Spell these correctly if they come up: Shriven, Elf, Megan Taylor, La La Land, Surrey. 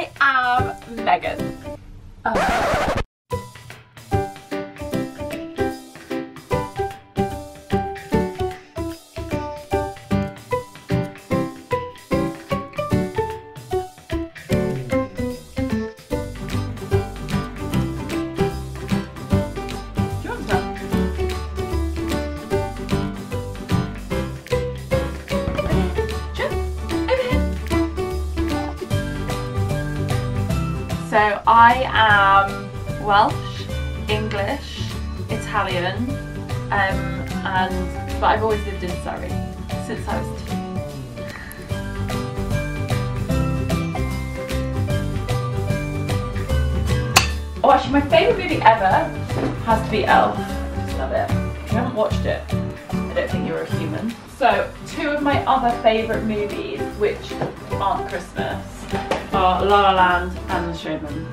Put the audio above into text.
I am Megan. So I am Welsh, English, Italian, but I've always lived in Surrey since I was 2. Oh, actually, my favourite movie ever has to be Elf. I just love it. If you haven't watched it, I don't think you're a human. So, two of my other favourite movies, which aren't Christmas, are La La Land and Shriven.